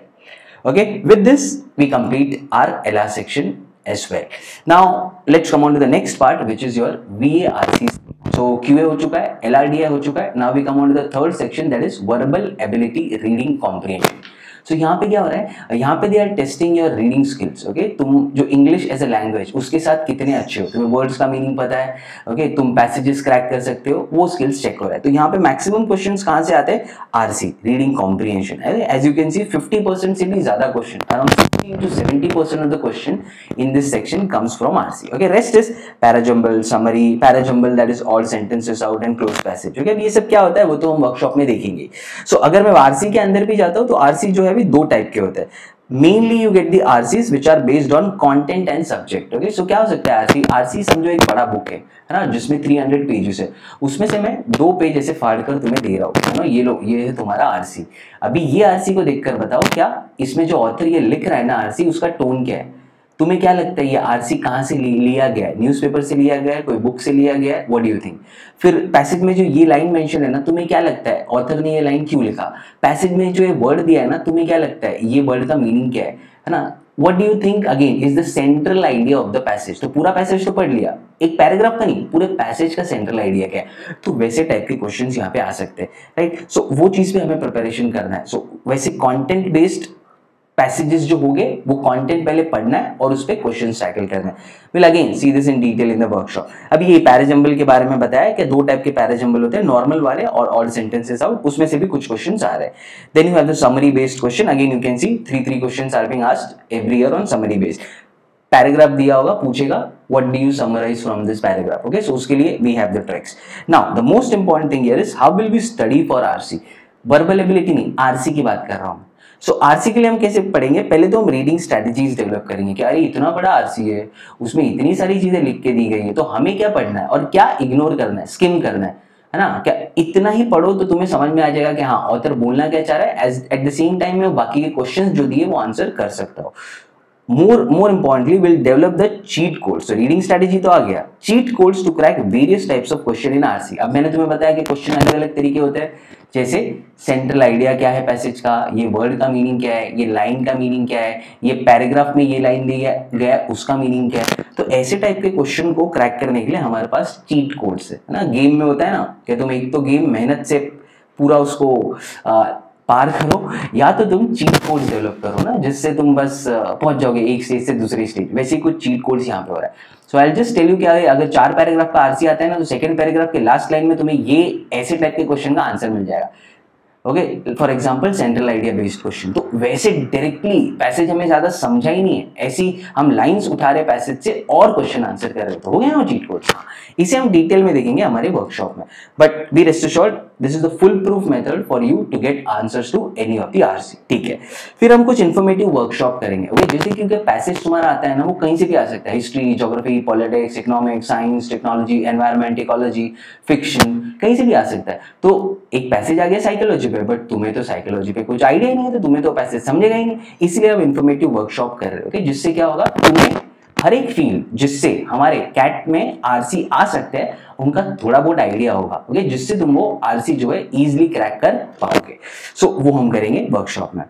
Okay, with this we complete our L R section as well. Now let's come on to the next part which is your V A R C। So Q A हो चुका है, L R D I हो चुका है, now we come on to the third section that is verbal ability reading comprehension. So so, यहाँ पे क्या हो रहा है, यहाँ पे they are testing your reading skills. Okay, तुम जो इंग्लिश एज ए लैंग्वेज उसके साथ कितने अच्छे हो, तुम्हें वर्ड्स का मीनिंग पता है, ओके okay, तुम पैसेजेस क्रैक कर सकते हो, वो स्किल्स चेक हो रहा है। तो यहाँ पे मैक्सिमम क्वेश्चंस कहाँ से आते हैं, RC reading comprehension. As you can see fifty percent से भी ज्यादा question, around fifty to seventy percent of the question in this section comes from RC. Okay, rest is parajumble summary, parajumble that is all sentences out and close passage. Okay, ये सब क्या होता है वो तो हम वर्कशॉप में देखेंगे। सो so, अगर मैं आरसी के अंदर भी जाता हूँ तो आरसी जो है भी दो टाइप के होते हैं, mainly you get the RCs which are based on content and subject. Okay, so क्या हो सकता है आरसी, आरसी समझो एक बड़ा बुक है, है ना, जिसमें तीन सौ पेजेस है, उसमें से मैं दो पेज ऐसे फाड़ कर तुम्हें दे रहा हूँ, है ना, ये लो ये है तुम्हारा आरसी। अभी ये आरसी को देखकर बताओ क्या इसमें जो ऑथर ये लिख रहा है ना आरसी, उसका टोन क्या है, तुम्हें क्या लगता है ये आरसी कहाँ से लिया गया है, न्यूज़पेपर से लिया गया है, कोई बुक से लिया गया है, व्हाट डू यू थिंक। फिर पैसेज में जो ये लाइन मेंशन है ना, तुम्हें क्या लगता है ऑथर ने ये लाइन क्यों लिखा, पैसेज में जो ये वर्ड दिया है ना, तुम्हें क्या लगता है ये वर्ड का मीनिंग क्या है, है ना, what do you think again is the central idea of the passage. तो पूरा पैसेज तो पढ़ लिया, एक पैराग्राफ का नहीं, पूरे पैसेज का सेंट्रल आइडिया क्या है, तो वैसे टाइप के क्वेश्चंस यहाँ पे आ सकते हैं, राइट। सो वो चीज़ पे हमें प्रिपरेशन करना है। सो so, वैसे कॉन्टेंट बेस्ड पैसेजेस जो हो गए वो कंटेंट पहले पढ़ना है और उस पर क्वेश्चन टैकल करना है। Will again see this in detail in the workshop. अभी ये पैराजम्बल के बारे में बताया कि दो टाइप के पैराजम्बल होते हैं, नॉर्मल वाले और ऑल सेंटेंसेस आउट, उसमें से भी कुछ क्वेश्चन आ रहे हैं। Then you have the summary based question, again you can see three three question are being asked every year on summary based. Paragraph दिया होगा, पूछेगा what do you summarise from this paragraph. Okay, so उसके लिए we have the tricks. Now the most important thing here is how will we study for RC, verbal ability नहीं, आरसी की बात कर रहा हूँ। सो so, आरसी के लिए हम कैसे पढ़ेंगे, पहले तो हम रीडिंग स्ट्रेटजीज डेवलप करेंगे कि अरे इतना बड़ा आरसी है, उसमें इतनी सारी चीजें लिख के दी गई है, तो हमें क्या पढ़ना है और क्या इग्नोर करना है, स्किम करना है, है ना। क्या इतना ही पढ़ो तो तुम्हें समझ में आ जाएगा कि हाँ ऑथर बोलना क्या चाह रहा है, as at the same time में बाकी के क्वेश्चन जो दिए वो आंसर कर सकता हो। More more importantly will develop the cheat codes. Reading strategy तो आ गया, cheat codes to crack various types of question in RC. अब मैंने तुम्हें बताया कि क्वेश्चन अलग अलग तरीके होते हैं, जैसे सेंट्रल आइडिया क्या है पैसेज का, ये वर्ड का मीनिंग क्या है, ये लाइन का मीनिंग क्या है, ये पैराग्राफ में ये लाइन दिया गया उसका मीनिंग क्या है। तो ऐसे टाइप के क्वेश्चन को क्रैक करने के लिए हमारे पास चीट कोड्स है ना। गेम में होता है ना कि तुम एक तो गेम मेहनत से पूरा उसको आ, पार करो, या तो तुम चीट कोड डेवलप करो ना जिससे तुम बस पहुंच जाओगे एक स्टेज से दूसरे स्टेज। वैसे ही कुछ चीट कोड्स यहाँ पे हो रहा है। So I just tell you कि अगर चार पैराग्राफ का आरसी आता है ना तो सेकंड पैराग्राफ के लास्ट लाइन में तुम्हें ये ऐसे टाइप के क्वेश्चन का आंसर मिल जाएगा। Okay, for example central idea based question. तो वैसे डायरेक्टली पैसेज हमें ज्यादा समझा ही नहीं है, ऐसी हम लाइंस उठा रहे पैसेज से और क्वेश्चन आंसर कर रहे। तो हो गया ना चीट कोड, इसे हम डिटेल में देखेंगे हमारे वर्कशॉप में। But be rest assured this is the foolproof method for you to get answers to any of the RC. ठीक है, फिर हम कुछ इन्फॉर्मेटिव वर्कशॉप करेंगे। ओके, जैसे क्योंकि पैसेज तुम्हारा आता है ना वो कहीं से भी आ सकता है, history, geography, politics, economics, science, technology, environment, ecology, fiction, कहीं से भी आ सकता है। तो एक पैसेज आ गया साइकोलॉजी पे, बट तुम्हें तो साइकोलॉजी पे कुछ आइडिया ही नहीं है तो तुम्हें तो पैसेज समझेगा ही नहीं, इसलिए हम इन्फॉर्मेटिव वर्कशॉप कर रहे हैं। ओके, जिससे क्या होगा, तुम्हें हर एक फील्ड जिससे हमारे कैट में आरसी आ सकते हैं उनका थोड़ा बहुत आइडिया होगा। ओके, जिससे तुम वो आरसी जो है इजिली क्रैक कर पाओगे। सो वो हम करेंगे वर्कशॉप में।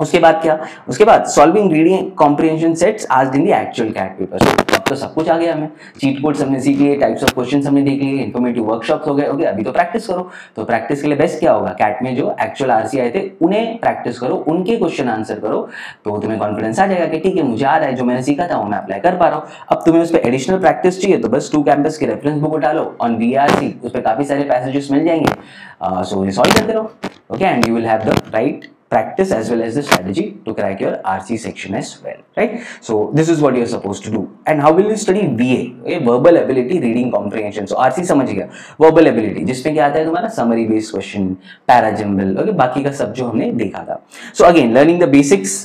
उसके बाद क्या, उसके बाद solving reading comprehension sets asked in the actual CAT paper. अब तो सब कुछ आ गया हमें, चीट कोड्स हमने सीख लिए, टाइप्स ऑफ क्वेश्चंस हमने देख लिए, इन्फॉर्मेटिव वर्कशॉप्स हो गए। ओके, अभी तो प्रैक्टिस करो। तो प्रैक्टिस के लिए बेस्ट क्या होगा, कैट में जो एक्चुअल आरसी आए थे उन्हें प्रैक्टिस करो, उनके क्वेश्चन आंसर करो। तो तुम्हें कॉन्फिडेंस आ जाएगा कि ठीक है मुझे आ रहा है, जो मैंने सीखा था वो मैं अप्लाई कर पा रहा हूँ। अब तुम्हें उस पर एडिशनल प्रैक्टिस चाहिए तो बस टू कैंपस की रेफरेंस बुक उठा लो ऑन वीआरसी, उस पर काफी सारे पैसेजेस मिल जाएंगे। सो ये सॉल्व करते रहो। Okay, and you will have the right practice as well as the strategy to crack your R C section as well, right? So this is what you are supposed to do. And how will you study V A? Okay, verbal ability, reading comprehension. So R C समझ गया, verbal ability जिसमें क्या आता है तुम्हारा summary based question, parajumble, okay, बाकी का सब जो हमने देखा था। So again, learning the basics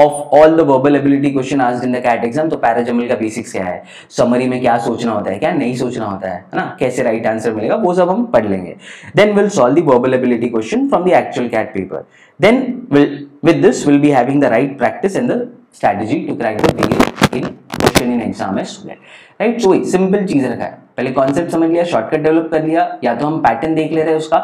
of all the verbal ability question asked in the C A T exam। तो parajumble का basics क्या है, summary में क्या सोचना होता है, क्या नहीं सोचना होता है, है ना, कैसे right answer मिलेगा, वो सब हम पढ़ लेंगे। Then we'll solve the verbal ability question from the actual C A T paper. Then we'll, with this we'll be having the right practice and the strategy to crack the V A in question in exam as well, right? So simple चीज रखा है, पहले कॉन्सेप्ट समझ लिया, शॉर्टकट डेवलप कर लिया, या तो हम पैटर्न देख ले रहे हैं उसका,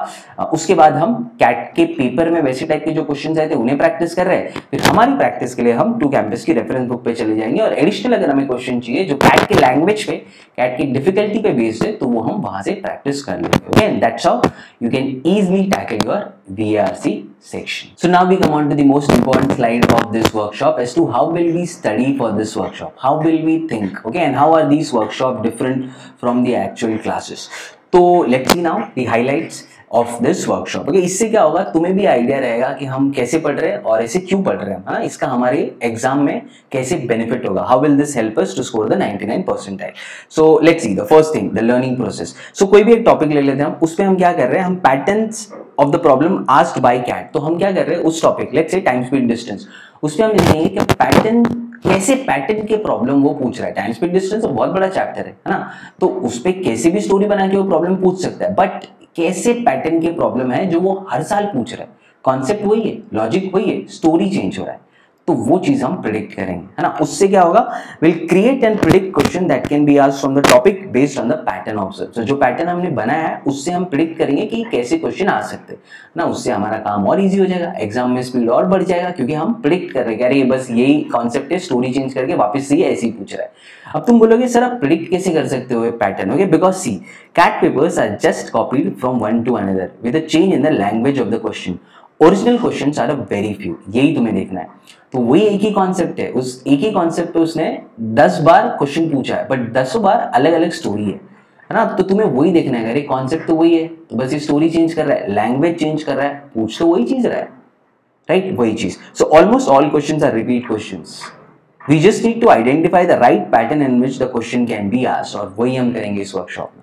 उसके बाद हम कैट के पेपर में वैसे टाइप के जो क्वेश्चंस आए थे उन्हें प्रैक्टिस कर रहे हैं। फिर हमारी प्रैक्टिस के लिए हम टू कैंपस की रेफरेंस बुक पे चले जाएंगे और एडिशनल अगर हमें क्वेश्चन चाहिए जो कैट के लैंग्वेज पे, कैट की डिफिकल्टी पे बेस्ड है, तो वो हम वहां से प्रैक्टिस कर लेंगे। Okay, that's how you can easily tackle your V A R C section. So now we come on to the most important slide of this workshop as to how will we study for this workshop, how will we think, okay, and how are these workshop different from the actual classes. तो let's see now the highlights of this workshop. Okay, इससे क्या होगा, तुम्हें भी आइडिया रहेगा कि हम कैसे पढ़ रहे हैं और ऐसे क्यों पढ़ रहे हैं, है ना, इसका हमारे एग्जाम में कैसे बेनिफिट होगा। How will this help us to score the ninety nine percentile. So let's see the first thing, the learning process. So कोई भी एक टॉपिक ले लेते हैं हम, उस पर हम क्या कर रहे हैं, हम patterns of the problem asked by CAT, तो हम क्या कर रहे हैं उस topic, let's say time speed distance, उसमें हम देखेंगे कि पैटर्न कैसे, पैटर्न के प्रॉब्लम वो पूछ रहा है। टाइम स्पीड डिस्टेंस तो बहुत बड़ा चैप्टर है ना, तो उस पर कैसे भी स्टोरी बना के वो प्रॉब्लम पूछ सकता है, बट कैसे पैटर्न के प्रॉब्लम है जो वो हर साल पूछ रहा है, कॉन्सेप्ट वही है, लॉजिक वही है, स्टोरी चेंज हो रहा है, तो वो चीज हम प्रेडिक्ट करेंगे, है ना। उससे क्या होगा, will create and predict question that can be asked from the topic based on the pattern observe. So जो पैटर्न हमने बनाया है उससे हम प्रेडिक्ट करेंगे कि कैसे क्वेश्चन आ सकते हैं ना, उससे हमारा काम और इजी हो जाएगा, एग्जाम में स्पीड और बढ़ जाएगा, क्योंकि हम प्रेडिक्ट कर रहे हैं, अरे ये बस यही कॉन्सेप्ट है, स्टोरी चेंज करके वापस से ऐसे ही पूछ रहा है। अब तुम बोलोगे सर आप प्रेडिक्ट कैसे कर सकते हो pattern, okay, because see CAT papers are just copied from one to another with a change in the language of the question. Original question are very few, यही तुम्हें देखना है। तो वही एक ही कॉन्सेप्ट है, उस एक ही कॉन्सेप्ट पे उसने दस बार क्वेश्चन पूछा है, बट दसों बार अलग अलग स्टोरी है, है ना, तो तुम्हें वही देखना है, अरे कॉन्सेप्ट तो वही है, तो बस ये स्टोरी चेंज कर रहा है, लैंग्वेज चेंज कर रहा है, पूछ तो वही चीज रहा है, राइट, वही चीज। So almost all question are repeat question, we just need to identify the right pattern in which the question can be asked, और वही हम करेंगे इस वर्कशॉप में।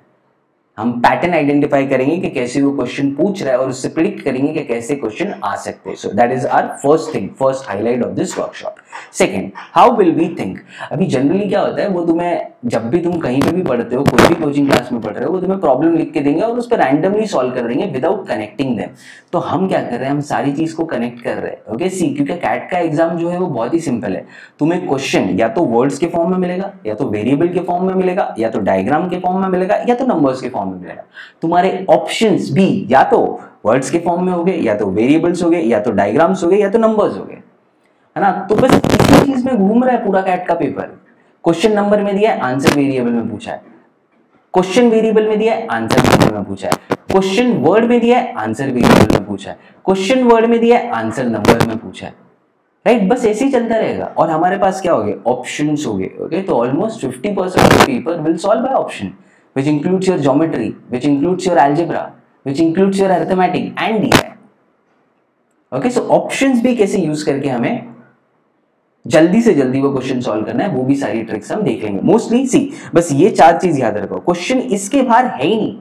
हम पैटर्न आइडेंटिफाई करेंगे कि कैसे वो क्वेश्चन पूछ रहा है और उससे प्रेडिक्ट करेंगे कि कैसे क्वेश्चन आ सकते हैं। So that is our first thing, first highlight of this workshop. Second, how will we think. अभी जनरली क्या होता है, वो तुम्हें जब भी तुम कहीं पे भी पढ़ते हो, कोई भी कोचिंग क्लास में पढ़ रहे हो, वो तुम्हें प्रॉब्लम लिख के देंगे और उस पर रैंडमली सॉल्व कर देंगे विदाउट कनेक्टिंग देम। तो हम क्या कर रहे हैं, हम सारी चीज को कनेक्ट कर रहे हैं। ओके, सी क्योंकि कैट का एग्जाम जो है वो बहुत ही सिंपल है, तुम्हें क्वेश्चन या तो वर्ड्स के फॉर्म में मिलेगा, या तो वेरिएबल के फॉर्म में मिलेगा, या तो डायग्राम के फॉर्म में मिलेगा, या तो नंबर्स के फॉर्म में मिलेगा। तुम्हारे ऑप्शंस भी या तो वर्ड्स के फॉर्म में हो गए, या तो वेरिएबल्स हो गए, या तो डायग्राम्स हो गए, या तो नंबर्स हो गए, है ना। तो बस इसी चीज में घूम रहा है पूरा कैट का पेपर। क्वेश्चन नंबर में दिया है, आंसर वेरिएबल में पूछा है। क्वेश्चन वेरिएबल में दिया है, आंसर वेरिएबल में पूछा है। क्वेश्चन वर्ड में दिया है, आंसर वेरिएबल में पूछा है। क्वेश्चन वर्ड में दिया है, आंसर नंबर में पूछा है। राइट, बस ऐसे ही चलता रहेगा। और हमारे पास क्या हो गए, ऑप्शंस हो गए। ओके, तो almost fifty percent of the paper will solve by option, which includes your geometry, which includes your algebra, which includes your arithmetic and DI. Okay, so options भी कैसे यूज करके हमें जल्दी से जल्दी वो क्वेश्चन सॉल्व करना है, वो भी सारी ट्रिक्स हम देख लेंगे। मोस्टली सी बस ये चार चीज याद रखो, क्वेश्चन इसके बाहर है ही नहीं।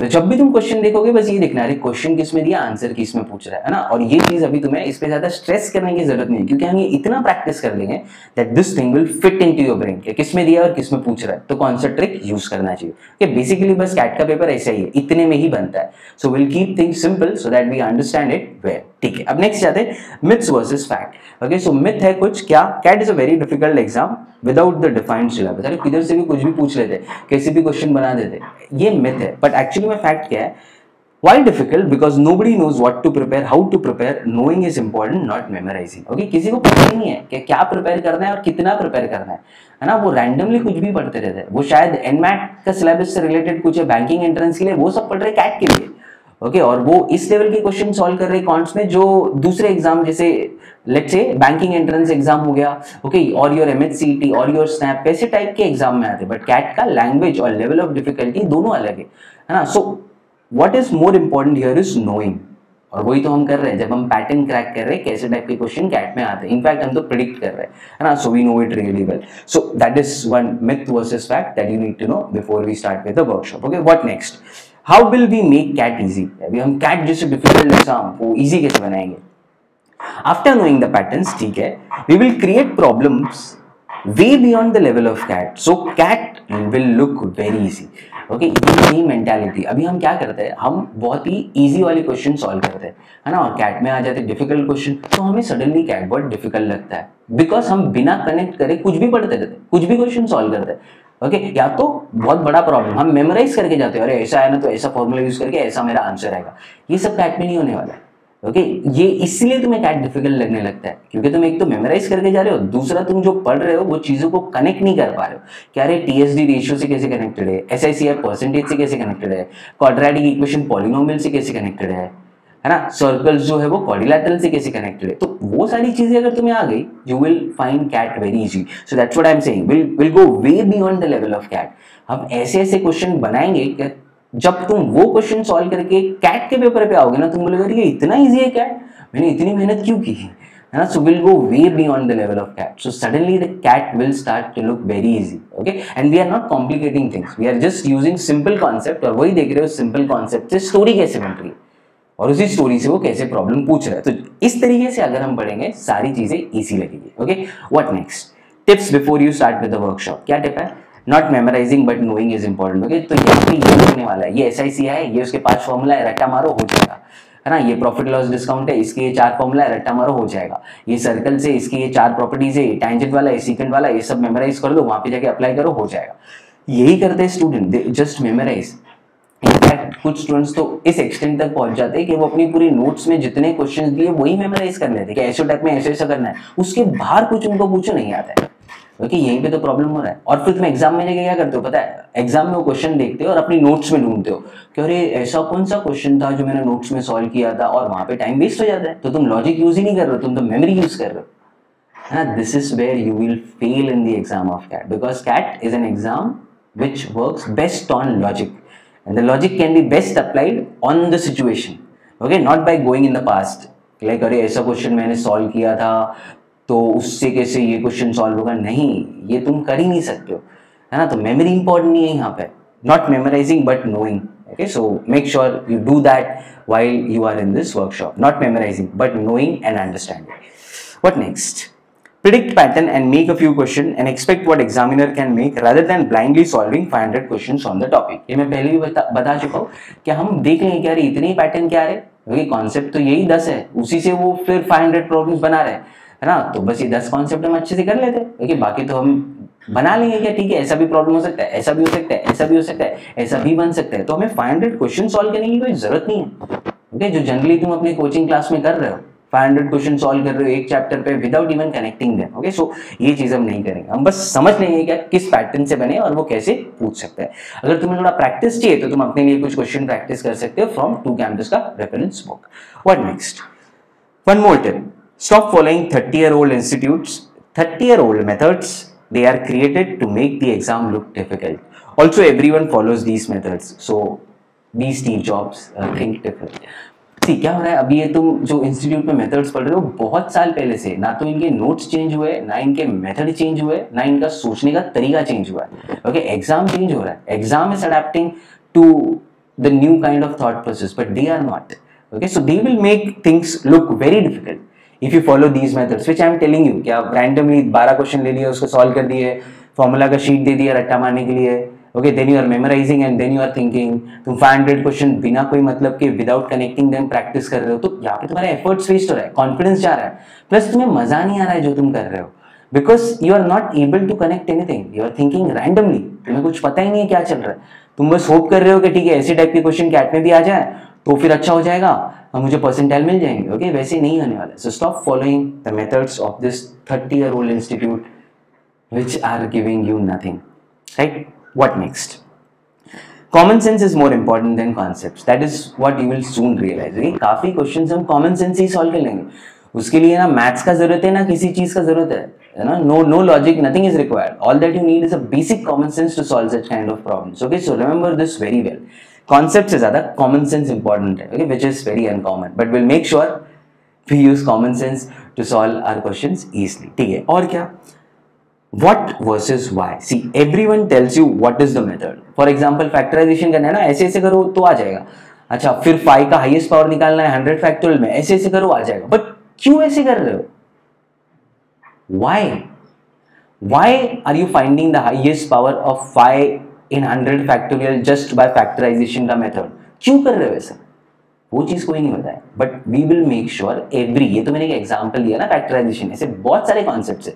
तो जब भी तुम क्वेश्चन देखोगे बस ये देखना, अरे क्वेश्चन किसमें दिया, आंसर किसमें पूछ रहा है, है ना। और ये चीज अभी तुम्हें इस पे ज्यादा स्ट्रेस करने की जरूरत नहीं है, क्योंकि हम ये इतना प्रैक्टिस कर लेंगे that this thing will fit into your brain कि किसमें दिया और किसमें पूछ रहा है, तो कौन सा ट्रिक यूज करना चाहिए। कि बेसिकली बस कैट का पेपर ऐसा ही है, इतने में ही बनता है। So will keep things simple so that we understand it well. ठीक है, अब नेक्स्ट जाते हैं myths versus fact. Okay, so myth है कुछ क्या, CAT is a very difficult exam without the defined syllabus. अरे किधर से भी कुछ भी पूछ लेते, कैसे भी क्वेश्चन बना देते, ये मिथ है। बट एक्चुअली में फैक्ट क्या है, why difficult, because nobody knows what to prepare, how to prepare, knowing is important not memorising. Okay, किसी को पता ही नहीं है कि क्या प्रिपेयर करना है और कितना प्रिपेयर करना है, है ना। वो रैंडमली कुछ भी पढ़ते रहते हैं। वो शायद एनमैट का सिलेबस से रिलेटेड कुछ है, बैंकिंग एंट्रेंस के लिए वो सब पढ़ रहे कैट के लिए। ओके okay, और वो इस लेवल के क्वेश्चन सॉल्व कर रहे कॉन्ट्स में, जो दूसरे एग्जाम जैसे let's say banking entrance exam हो गया, ओके okay, और योर एमएचसीटी और योर स्नैप, ऐसे टाइप के एग्जाम में आते। बट कैट का लैंग्वेज और लेवल ऑफ डिफिकल्टी दोनों अलग है, है ना। So what is more important here is knowing, और वही तो हम कर रहे हैं जब हम पैटर्न क्रैक कर रहे हैं कैसे टाइप के क्वेश्चन कैट में आते हैं। इनफैक्ट हम तो प्रिडिक्ट कर रहे हैं, है ना। So we know it really well. So that is one myth versus fact that you need to know before we start with the workshop. Okay, what next, how will we make CAT easy. अभी हम कैट जैसे डिफिकल्ट एग्जाम को इजी कैसे बनाएंगे, आफ्टर नोइंग द पैटर्न्स। ठीक है, we will create problems way beyond the level of CAT, so CAT will look very easy. Okay, इतनी मेंटालिटी। अभी हम क्या करते हैं, हम बहुत ही इजी वाले क्वेश्चन सॉल्व करते हैं, है ना, और कैट में आ जाते हैं डिफिकल्ट क्वेश्चन। तो हमें सडनली कैट बहुत डिफिकल्ट लगता है, बिकॉज हम बिना कनेक्ट करे कुछ भी पढ़ते रहते, कुछ भी क्वेश्चन सॉल्व करते हैं। ओके okay, या तो बहुत बड़ा प्रॉब्लम हम मेमोराइज करके जाते हैं, अरे ऐसा है ना तो ऐसा फॉर्मूला यूज करके ऐसा मेरा आंसर आएगा। ये सब कैट में नहीं होने वाला है। ओके okay, ये इसलिए तुम्हें कैट डिफिकल्ट लगने लगता है क्योंकि तुम एक तो मेमोराइज करके जा रहे हो, दूसरा तुम जो पढ़ रहे हो वो चीजों को कनेक्ट नहीं कर पा रहे हो। क्या अरे टी एस डी रेशियो से कैसे कनेक्टेड है, S I C R percentage से कैसे कनेक्टेड है, क्वाड्रेटिक इक्वेशन पॉलिनोमियल से कैसे कनेक्टेड है, है ना, सर्कल्स जो है वो क्वाड्रिलैटरल से कैसे कनेक्टेड है। तो वो सारी चीजें अगर तुम्हें आ गई, you will find CAT very easy. So that's what I am saying, will will go way beyond the level of CAT. हम ऐसे ऐसे क्वेश्चन बनाएंगे कि जब तुम वो क्वेश्चन सॉल्व करके कैट के पेपर पे आओगे ना, तुम बोलोगे अरे ये इतना ईजी है कैट, मैंने इतनी मेहनत क्यों की, है ना। So will go way beyond the level of CAT, so suddenly the CAT will start to look very easy. Okay, and we are not complicating things, we are just using simple concept, और वही देख रहे हो सिंपल कॉन्सेप्ट से स्टोरी कैसे बन रही है और उसी स्टोरी से वो कैसे प्रॉब्लम पूछ रहा है। तो इस तरीके से अगर हम पढ़ेंगे सारी चीजें इजी लगेगी। Okay, what next, tips before you start with the workshop. क्या टिप है, not memorising but knowing is important. Okay, तो ये भी ये होने वाला है, ये एस आई सी है, ये उसके पांच फॉर्मूला है, रट्टा मारो हो जाएगा, है ना। ये प्रॉफिट लॉस डिस्काउंट है, इसके ये चार फॉर्मूला है, रट्टा मारो हो जाएगा। ये सर्कल से इसकी ये चार प्रॉपर्टीज है, टैंजेंट वाला है, सीकेंट वाला, ये सब मेमोराइज कर दो, वहां पे जाके अप्लाई करो, हो जाएगा। यही करते हैं स्टूडेंट, जस्ट मेमोराइज। इनफैक्ट कुछ स्टूडेंट्स तो इस एक्सटेंड तक पहुंच जाते हैं कि वो अपनी पूरी नोट्स में जितने क्वेश्चंस दिए वही मेमोराइज कर लेते हैं कि ऐसे टाइप में ऐसे ऐसा करना है, उसके बाहर कुछ उनको पूछो नहीं आता है। ओके, यहीं पे तो प्रॉब्लम हो रहा है। और फिर तुम एग्जाम में जाके क्या करते हो पता है, एग्जाम में वो क्वेश्चन देखते हो और अपनी नोट्स में ढूंढते हो कि अरे ऐसा कौन सा क्वेश्चन था जो मैंने नोट्स में सॉल्व किया था, और वहां पे टाइम वेस्ट हो जाता है। तो तुम लॉजिक यूज ही नहीं कर रहे हो, तुम तो मेमोरी यूज कर रहे हो, है ना। This is where you will fail in the exam of CAT, because CAT is an exam which works best on logic, and the logic can be best applied on the situation, okay, not by going in the past like अरे ऐसा क्वेश्चन मैंने सॉल्व किया था तो उससे कैसे ये क्वेश्चन सॉल्व होगा। नहीं, ये तुम कर ही नहीं सकते हो, है ना। तो मेमोरी इंपॉर्टेंट नहीं है यहाँ पे, not memorising but knowing. Okay, so make sure you do that while you are in this workshop, not memorising but knowing and understanding. What next, predict pattern and make a few questions and expect what examiner can make rather than blindly solving five hundred questions on the topic। ये मैं पहले भी बता बता चुका हूँ कि हम देख लेंगे क्या इतने ही पैटर्न क्या रहे, क्योंकि कॉन्सेप्ट तो यही दस है, उसी से वो फिर पाँच सौ प्रॉब्लम्स बना रहे, है ना। तो बस ये दस कॉन्सेप्ट हम अच्छे से कर लेते हैं, बाकी तो हम बना लेंगे क्या? ठीक है, ऐसा भी प्रॉब्लम हो सकता है, ऐसा भी हो सकता है, ऐसा भी हो सकता है, ऐसा भी बन सकता है। तो हमें पाँच सौ क्वेश्चन सॉल्व करने की कोई जरूरत नहीं है। ओके, जो जनरली तुम अपने कोचिंग क्लास में कर रहे हो, पाँच सौ क्वेश्चन सॉल्व कर रहे हो एक चैप्टर पे without even connecting them. Okay, सो ये चीज हम नहीं करेंगे, हम बस समझ लेंगे क्या किस पैटर्न से बने और वो कैसे पूछ सकते हैं। अगर तुम्हें थोड़ा प्रैक्टिस चाहिए तो तुम अपने लिए कुछ क्वेश्चन प्रैक्टिस कर सकते हो फ्रॉम टू कैंपस का reference book. What next? One more tip, stop following thirty year old institutes, thirty year old methods. They are created to make the exam look difficult. Also, everyone follows these methods. So, these teach jobs uh, think different. See, क्या हो रहा है अभी, ये तुम जो इंस्टीट्यूट में मेथड्स पढ़ रहे हो बहुत साल पहले से, ना तो इनके नोट्स चेंज हुए, ना इनके मेथड चेंज हुए, ना इनका सोचने का तरीका चेंज हुआ है। ओके, एग्जाम चेंज हो रहा है, exam is adapting to the new kind of thought process, but they are not. Okay, so they will make things look very difficult If you follow these methods, which I am telling you, क्या randomly बारह क्वेश्चन ले लिए, उसको सॉल्व कर दिए, फॉर्मूला का शीट दे दिया रट्टा मारने के लिए। Okay, then you are memorising and then you are thinking. तुम पाँच सौ क्वेश्चन बिना कोई मतलब के विदाउट कनेक्टिंग देन प्रैक्टिस कर रहे हो, तो यहाँ पे तुम्हारा एफर्ट्स वेस्ट हो रहा है, कॉन्फिडेंस जा रहा है, प्लस तुम्हें मजा नहीं आ रहा है जो तुम कर रहे हो, because you are not able to connect anything, you are thinking randomly, तुम्हें कुछ पता ही नहीं है क्या चल रहा है। तुम बस होप कर रहे हो कि ठीक है ऐसे टाइप के क्वेश्चन कैट में भी आ जाए तो फिर अच्छा हो जाएगा और मुझे परसेंटाइल मिल जाएंगे। ओके, वैसे नहीं होने वाला। So stop following the methods of this thirty year old institute which are giving you nothing, right? What next? Common sense is more important than concepts, that is what you will soon realise. काफी क्वेश्चंस हम कॉमन सेंस ही सॉल्व कर लेंगे, उसके लिए ना मैथ्स का जरूरत है ना किसी चीज का जरूरत है, you know, no no logic, nothing is required, all that you need is a basic common sense to solve such kind of problems. Okay, so remember this very well, concepts se zyada common sense important hai, okay, which is very uncommon, but we'll make sure we use common sense to solve our questions easily. theek hai, aur kya? what versus why. see, everyone tells you what is the method, for example factorization karna hai na, aise aise karo to aa jayega, acha fir five ka highest power nikalna hai hundred factorial mein, aise aise karo aa jayega, but kyun aise kar rahe ho? Why? Why are you finding the highest power of five in hundred factorial just by factorization का method? क्यों कर रहे हो ऐसा? वो चीज़ कोई नहीं पता है, but we will make sure every, ये तो मैंने एक एग्जाम्पल दिया ना फैक्टराइजेशन, ऐसे बहुत सारे कॉन्सेप्ट है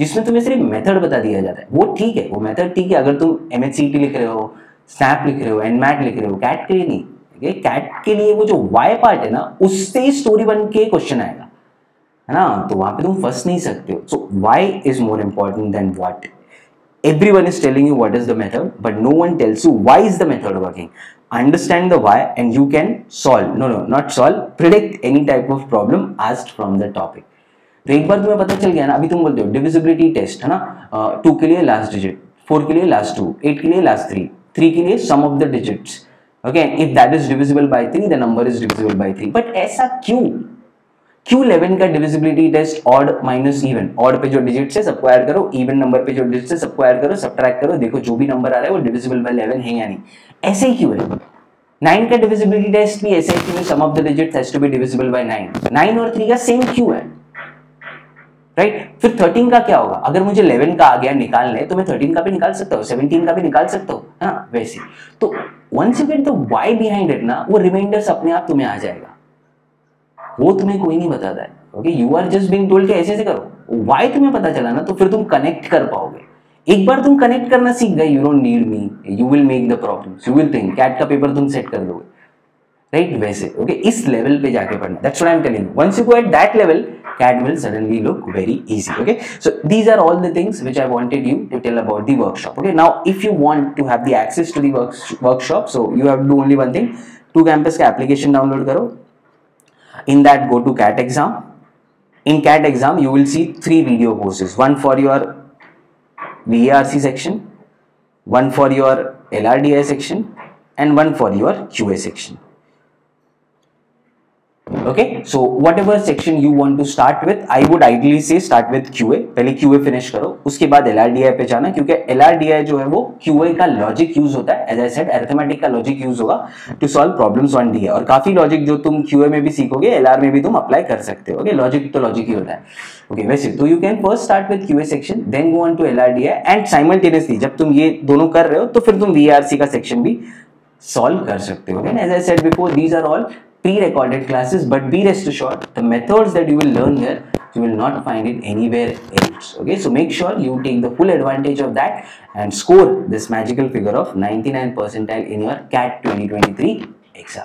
जिसमें तुम्हें सिर्फ मेथड बता दिया जाता है। वो ठीक है, वो मेथड ठीक है अगर तुम एम एच सी टी लिख रहे हो, स्नैप लिख रहे हो, एन मैट लिख रहे हो, कैट के लिए नहीं। okay? कैट के लिए वो जो वाई पार्ट है ना, उससे ही स्टोरी बन के क्वेश्चन आएगा, है ना, तो वहां पे तुम फंस नहीं सकते हो। So why is more important then what. Everyone is telling you what is the method, but no one tells you why is the method working. Understand the why and you can solve, no no not solve, predict any type of problem asked from the topic. तो एक बार तुम्हें पता चल गया ना, अभी तुम बोलते हो डिविजिबिलिटी टेस्ट है ना, टू uh, के लिए लास्ट डिजिट, फोर के लिए लास्ट टू, एट के लिए लास्ट थ्री, थ्री के लिए sum of the digits. Okay, if that is divisible by three the number is divisible by three. But ऐसा क्यों? क्यू इलेवन का divisibility test odd minus even, odd पे जो डिजिट से सबको ऐड करो, इवन नंबर पे जो डिजिट से सबको ऐड करो, सब्ट्रैक्ट करो, देखो जो भी नंबर आ रहा है वो डिविजिबल बाय इलेवन है या नहीं, ऐसे ही क्यों है? नाइन का डिविजिबिलिटी टेस्ट भी ऐसे ही क्यों है? Sum of the digits has to be divisible by nine, nine और थ्री का सेम क्यों है, राइट right? फिर थर्टीन का क्या होगा? अगर मुझे इलेवन का आ गया निकालने तो मैं थर्टीन का भी निकाल सकता हूँ, सेवनटीन का भी निकाल सकता हूँ, है ना। वैसे तो once you get the why behind it ना, वो रिमाइंडर्स अपने आप तुम्हें आ जाएगा, वो तुम्हें कोई नहीं बताता है। Okay, you are just being told के ऐसे ऐसे करो, व्हाई तुम्हें पता चला ना तो फिर तुम कनेक्ट कर पाओगे। एक बार तुम कनेक्ट करना सीख गए, you don't need me, you will make the problems, you will think, CAT का पेपर तुम सेट कर दोगे, राइट right? वैसे ओके okay, इस लेवल पे जाके पढ़ना, that's what I am telling you. Once you go at that level, CAT will suddenly look very easy. Okay, so these are all the things which I wanted you to tell about the workshop. Okay, now if you want to have the access to the workshop, so you have do only one thing, two campus का एप्लीकेशन डाउनलोड करो। In that, go to C A T exam. In C A T exam, you will see three video courses: one for your VARC section, one for your L R D I section, and one for your Q A section. Okay, so whatever section you want to start with, I would ideally say start with Q A. पहले Q A finish करो, उसके बाद L R D I पे जाना, क्योंकि L R D I जो है वो Q A का logic use होता है, as I said, arithmetic का logic use होगा to solve problems on D I, और काफी logic जो तुम Q A में भी सीखोगे, L R में भी तुम apply कर सकते हो। Okay, logic तो logic ही होता है। Okay, वैसे तो you can first start with Q A section, then go on to L R D I, and simultaneously जब तुम ये दोनों कर रहे हो, तो फिर तुम V A R C का section भी solve कर सकते हो। Okay, as I said before, these are all pre-recorded classes, but be rest assured the methods that you will learn here you will not find it anywhere else. Okay, so make sure you take the full advantage of that and score this magical figure of ninety-nine percentile in your C A T twenty twenty-three exam.